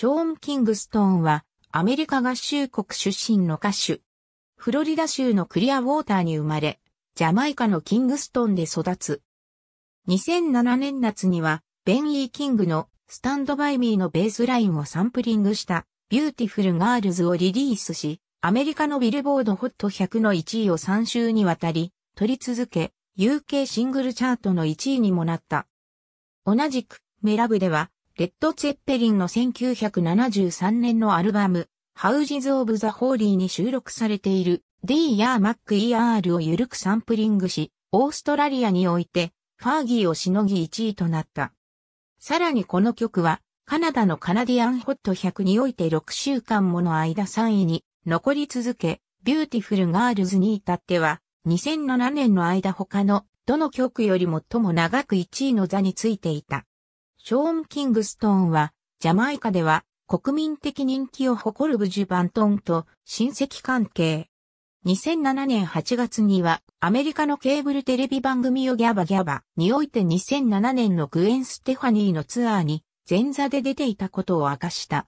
ショーン・キングストンはアメリカ合衆国出身の歌手。フロリダ州のクリアウォーターに生まれ、ジャマイカのキングストンで育つ。2007年夏には、ベン・イー・キングのスタンドバイミーのベースラインをサンプリングしたビューティフル・ガールズをリリースし、アメリカのビルボードホット100の1位を3週にわたり取り続け、UK シングルチャートの1位にもなった。同じく、メラブでは、レッド・ツェッペリンの1973年のアルバム、ハウジズ・オブ・ザ・ホーリーに収録されている D やマック・イヤールをゆるくサンプリングし、オーストラリアにおいて、ファーギーをしのぎ1位となった。さらにこの曲は、カナダのカナディアンホット100において6週間もの間3位に残り続け、ビューティフル・ガールズに至っては、2007年の間他のどの曲より最も長く1位の座についていた。ショーン・キングストンは、ジャマイカでは国民的人気を誇るブジュ・バントンと親戚関係。2007年8月にはアメリカのケーブルテレビ番組をギャバギャバにおいて2007年のグエン・ステファニーのツアーに前座で出ていたことを明かした。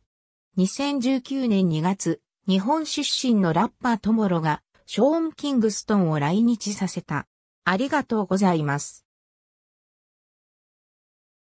2019年2月、日本出身のラッパートモロがショーン・キングストンを来日させた。ありがとうございます。